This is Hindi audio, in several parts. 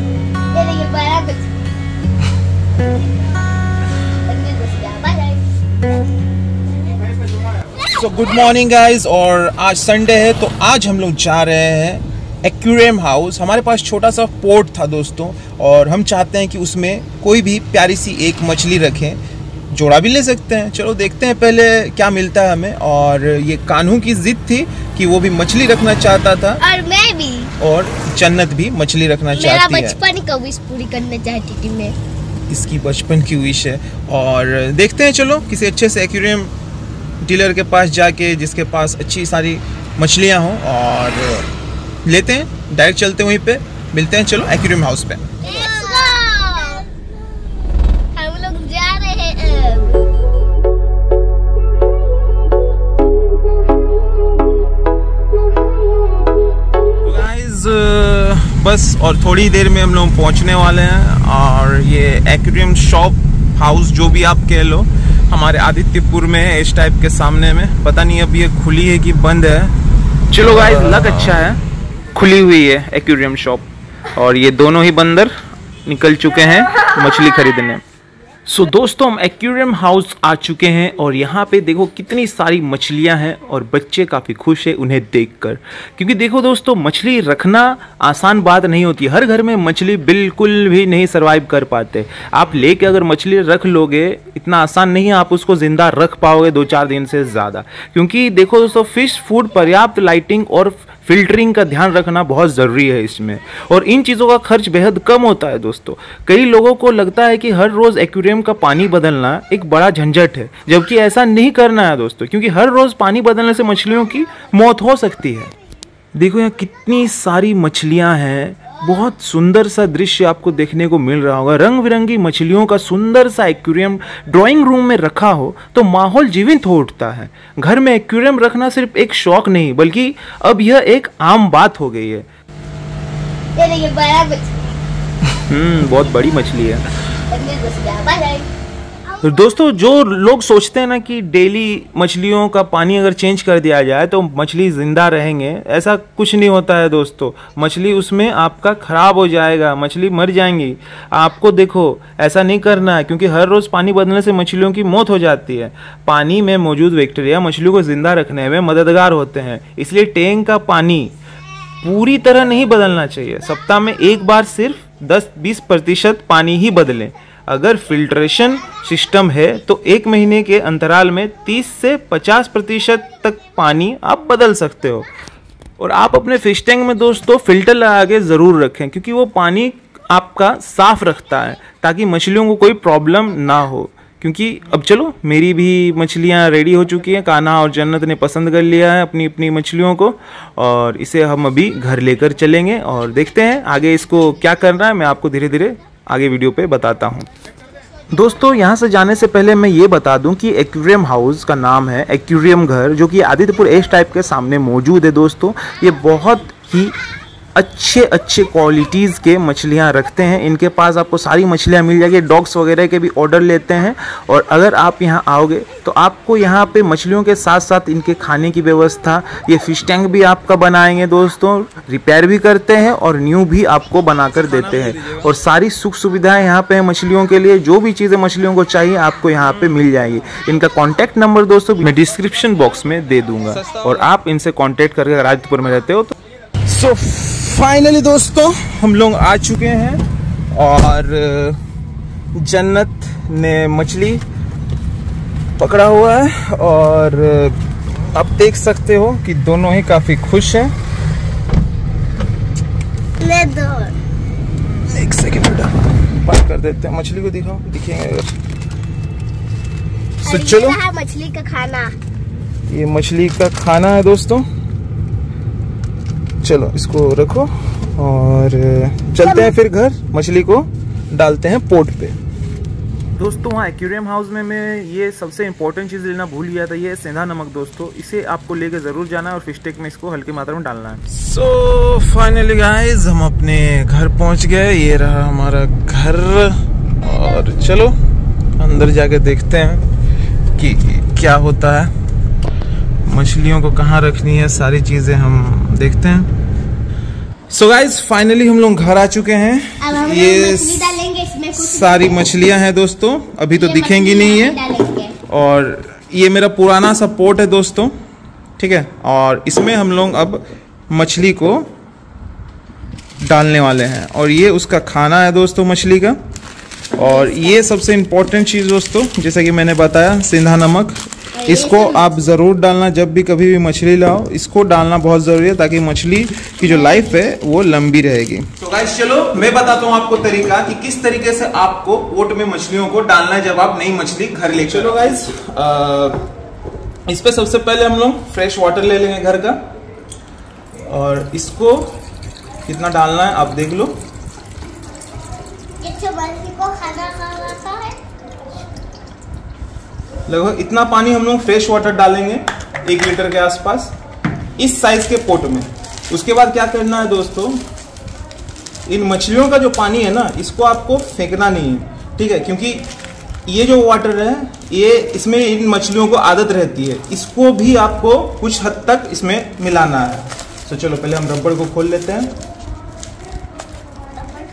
सो गुड मॉर्निंग गाइज, और आज संडे है तो आज हम लोग जा रहे हैं एक्वेरियम हाउस। हमारे पास छोटा सा पोर्ट था दोस्तों, और हम चाहते हैं कि उसमें कोई भी प्यारी सी एक मछली रखें। जोड़ा भी ले सकते हैं, चलो देखते हैं पहले क्या मिलता है हमें। और ये कान्हू की जिद थी कि वो भी मछली रखना चाहता था, और मैं भी, और जन्नत भी मछली रखना चाहती है। मेरा बचपन का विश पूरी करना चाहती थी मैं, इसकी बचपन की विश है। और देखते हैं, चलो किसी अच्छे से एक्वेरियम डीलर के पास जाके, जिसके पास अच्छी सारी मछलियाँ हों, और लेते हैं। डायरेक्ट चलते हैं वहीं पे, मिलते हैं। चलो एक्वेरियम हाउस पे हम लोग जा रहे हैं। बस और थोड़ी देर में हम लोग पहुंचने वाले हैं, और ये एक्वेरियम शॉप हाउस जो भी आप कह लो हमारे आदित्यपुर में है, इस टाइप के सामने में। पता नहीं अब ये खुली है कि बंद है। चलो गाइस, लक अच्छा है, खुली हुई है एक्वेरियम शॉप। और ये दोनों ही बंदर निकल चुके हैं मछली खरीदने। सो दोस्तों, हम एक्वेरियम हाउस आ चुके हैं, और यहाँ पे देखो कितनी सारी मछलियाँ हैं, और बच्चे काफ़ी खुश हैं उन्हें देखकर। क्योंकि देखो दोस्तों, मछली रखना आसान बात नहीं होती। हर घर में मछली बिल्कुल भी नहीं सर्वाइव कर पाते। आप लेके अगर मछली रख लोगे, इतना आसान नहीं है आप उसको ज़िंदा रख पाओगे 2-4 दिन से ज़्यादा। क्योंकि देखो दोस्तों, फिश फूड, पर्याप्त लाइटिंग और फिल्टरिंग का ध्यान रखना बहुत ज़रूरी है इसमें, और इन चीज़ों का खर्च बेहद कम होता है दोस्तों। कई लोगों को लगता है कि हर रोज़ एक्वेरियम का पानी बदलना एक बड़ा झंझट है, जबकि ऐसा नहीं करना है दोस्तों, क्योंकि हर रोज़ पानी बदलने से मछलियों की मौत हो सकती है। देखो यहाँ कितनी सारी मछलियाँ हैं, बहुत सुंदर सा दृश्य आपको देखने को मिल रहा होगा। रंग बिरंगी मछलियों का सुंदर सा एक्वेरियम ड्राइंग रूम में रखा हो तो माहौल जीवंत हो उठता है। घर में एक्वेरियम रखना सिर्फ एक शौक नहीं, बल्कि अब यह एक आम बात हो गई है। ये बहुत बड़ी मछली है दोस्तों। जो लोग सोचते हैं ना कि डेली मछलियों का पानी अगर चेंज कर दिया जाए तो मछली ज़िंदा रहेंगे, ऐसा कुछ नहीं होता है दोस्तों। मछली उसमें आपका ख़राब हो जाएगा, मछली मर जाएंगी। आपको देखो, ऐसा नहीं करना है, क्योंकि हर रोज़ पानी बदलने से मछलियों की मौत हो जाती है। पानी में मौजूद बैक्टीरिया मछलियों को ज़िंदा रखने में मददगार होते हैं, इसलिए टैंक का पानी पूरी तरह नहीं बदलना चाहिए। सप्ताह में एक बार सिर्फ 10-20% पानी ही बदलें। अगर फिल्ट्रेशन सिस्टम है तो एक महीने के अंतराल में 30 से 50% तक पानी आप बदल सकते हो। और आप अपने फिश टैंक में दोस्तों फिल्टर लगा के ज़रूर रखें, क्योंकि वो पानी आपका साफ रखता है, ताकि मछलियों को कोई प्रॉब्लम ना हो। क्योंकि अब चलो, मेरी भी मछलियाँ रेडी हो चुकी हैं। कान्हा और जन्नत ने पसंद कर लिया है अपनी अपनी मछलियों को, और इसे हम अभी घर लेकर चलेंगे, और देखते हैं आगे इसको क्या करना है। मैं आपको धीरे धीरे आगे वीडियो पे बताता हूँ। दोस्तों, यहाँ से जाने से पहले मैं ये बता दूँ कि एक्वेरियम हाउस का नाम है एक्वेरियम घर, जो कि आदित्यपुर एस टाइप के सामने मौजूद है दोस्तों। ये बहुत ही अच्छे अच्छे क्वालिटीज़ के मछलियाँ रखते हैं। इनके पास आपको सारी मछलियाँ मिल जाएगी। डॉग्स वगैरह के भी ऑर्डर लेते हैं, और अगर आप यहाँ आओगे तो आपको यहाँ पे मछलियों के साथ साथ इनके खाने की व्यवस्था, ये फ़िश टैंक भी आपका बनाएंगे दोस्तों। रिपेयर भी करते हैं और न्यू भी आपको बना कर देते हैं, और सारी सुख सुविधाएँ यहाँ पर हैं मछलियों के लिए। जो भी चीज़ें मछलियों को चाहिए आपको यहाँ पर मिल जाएगी। इनका कॉन्टैक्ट नंबर दोस्तों मैं डिस्क्रिप्शन बॉक्स में दे दूँगा, और आप इनसे कॉन्टैक्ट करके अगर आदित्यपुर में रहते हो तो। सो फाइनली दोस्तों, हम लोग आ चुके हैं, और जन्नत ने मछली पकड़ा हुआ है, और आप देख सकते हो कि दोनों ही काफी खुश हैं। एक सेकंड बेटा, पार कर देते हैं, मछली को दिखाओ, दिखेंगे। सो चलो, मछली का खाना, ये मछली का खाना है दोस्तों। चलो इसको रखो और चलते हैं फिर घर, मछली को डालते हैं पोर्ट पे। दोस्तों, वहाँ एक्वेरियम हाउस में मैं ये सबसे इम्पोर्टेंट चीज़ लेना भूल गया था, ये सेंधा नमक दोस्तों। इसे आपको लेके ज़रूर जाना है, और फिश टैंक में इसको हल्की मात्रा में डालना है। सो फाइनली गाइस, हम अपने घर पहुँच गए। ये रहा हमारा घर, और चलो अंदर जाके देखते हैं कि क्या होता है, मछलियों को कहाँ रखनी है, सारी चीज़ें हम देखते हैं। सो गाइज फाइनली हम लोग घर आ चुके हैं। अब ये डालेंगे इसमें कुछ सारी मछलियां हैं दोस्तों, अभी तो दिखेंगी नहीं है। और ये मेरा पुराना सा पोट है दोस्तों, ठीक है। और इसमें हम लोग अब मछली को डालने वाले हैं और ये उसका खाना है दोस्तों मछली का। और ये सबसे इम्पोर्टेंट चीज़ दोस्तों, जैसा कि मैंने बताया, सेंधा नमक, इसको आप ज़रूर डालना जब भी कभी भी मछली लाओ। इसको डालना बहुत ज़रूरी है ताकि मछली की जो लाइफ है वो लंबी रहेगी। तो गाइस चलो मैं बताता हूँ आपको तरीका कि किस तरीके से आपको पोट में मछलियों को डालना है जब आप नई मछली घर ले। चलो गाइस इस पर सबसे पहले हम लोग फ्रेश वाटर ले लेंगे घर का। और इसको कितना डालना है आप देख लो। लगभग इतना पानी हम लोग फ्रेश वाटर डालेंगे 1 लीटर के आसपास इस साइज के पोट में। उसके बाद क्या करना है दोस्तों, इन मछलियों का जो पानी है ना, इसको आपको फेंकना नहीं है, ठीक है। क्योंकि ये जो वाटर है ये इसमें इन मछलियों को आदत रहती है, इसको भी आपको कुछ हद तक इसमें मिलाना है। तो चलो पहले हम रबड़ को खोल लेते हैं।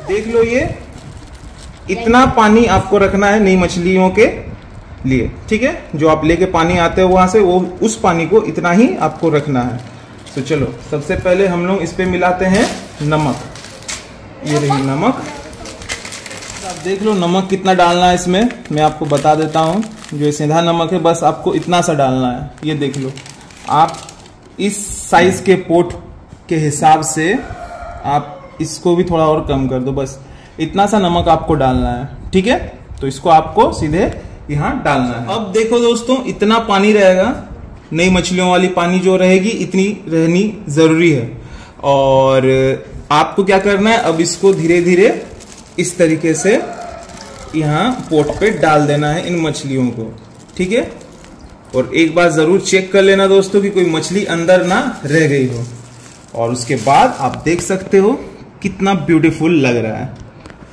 देख लो ये इतना पानी आपको रखना है नई मछलियों के लिए, ठीक है। जो आप लेके पानी आते हो वहाँ से, वो उस पानी को इतना ही आपको रखना है। तो चलो सबसे पहले हम लोग इस पर मिलाते हैं नमक। ये रही नमक, आप देख लो नमक कितना डालना है इसमें, मैं आपको बता देता हूँ। जो सीधा नमक है बस आपको इतना सा डालना है। ये देख लो, आप इस साइज़ के पोट के हिसाब से आप इसको भी थोड़ा और कम कर दो, बस इतना सा नमक आपको डालना है, ठीक है। तो इसको आपको सीधे यहाँ डालना है। अब देखो दोस्तों इतना पानी रहेगा, नई मछलियों वाली पानी जो रहेगी इतनी रहनी ज़रूरी है। और आपको क्या करना है, अब इसको धीरे धीरे इस तरीके से यहाँ पोट पे डाल देना है इन मछलियों को, ठीक है। और एक बार ज़रूर चेक कर लेना दोस्तों कि कोई मछली अंदर ना रह गई हो। और उसके बाद आप देख सकते हो कितना ब्यूटीफुल लग रहा है।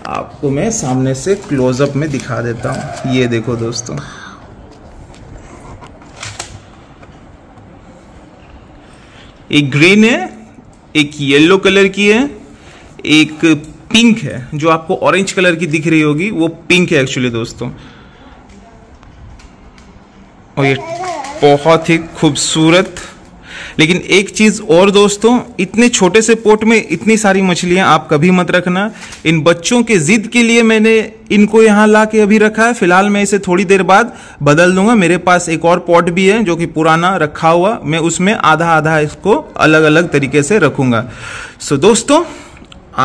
आपको मैं सामने से क्लोजअप में दिखा देता हूँ। ये देखो दोस्तों, एक ग्रीन है, एक येलो कलर की है, एक पिंक है। जो आपको ऑरेंज कलर की दिख रही होगी वो पिंक है एक्चुअली दोस्तों। और ये बहुत ही खूबसूरत। लेकिन एक चीज़ और दोस्तों, इतने छोटे से पोट में इतनी सारी मछलियां आप कभी मत रखना। इन बच्चों के ज़िद के लिए मैंने इनको यहाँ ला के अभी रखा है। फ़िलहाल मैं इसे थोड़ी देर बाद बदल दूंगा। मेरे पास एक और पॉट भी है जो कि पुराना रखा हुआ, मैं उसमें आधा आधा इसको अलग अलग तरीके से रखूँगा। सो दोस्तों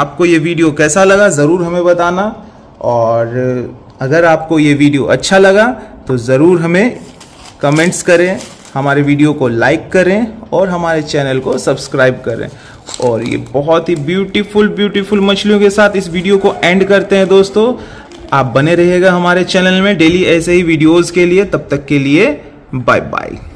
आपको ये वीडियो कैसा लगा ज़रूर हमें बताना। और अगर आपको ये वीडियो अच्छा लगा तो ज़रूर हमें कमेंट्स करें, हमारे वीडियो को लाइक करें और हमारे चैनल को सब्सक्राइब करें। और ये बहुत ही ब्यूटीफुल ब्यूटीफुल मछलियों के साथ इस वीडियो को एंड करते हैं दोस्तों। आप बने रहिएगा हमारे चैनल में डेली ऐसे ही वीडियोज़ के लिए। तब तक के लिए बाय बाय।